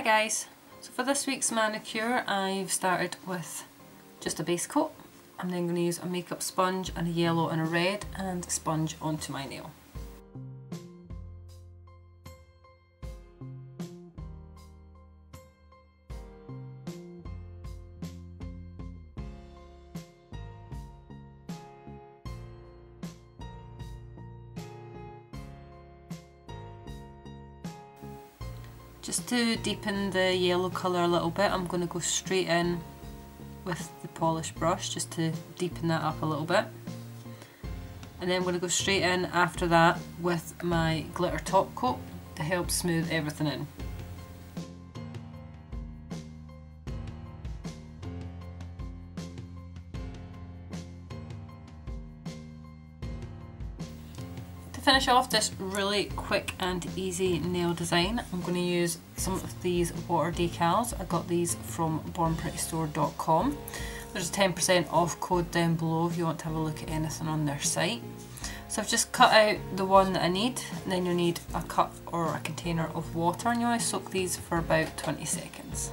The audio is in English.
Hi guys, so for this week's manicure I've started with just a base coat. I'm then going to use a makeup sponge and a yellow and a red and sponge onto my nail. Just to deepen the yellow colour a little bit, I'm going to go straight in with the polish brush just to deepen that up a little bit. And then I'm going to go straight in after that with my glitter top coat to help smooth everything in. To finish off this really quick and easy nail design, I'm going to use some of these water decals. I got these from BornPrettyStore.com. There's a 10% off code down below if you want to have a look at anything on their site. So I've just cut out the one that I need, and then you'll need a cup or a container of water, and you want to soak these for about 20 seconds.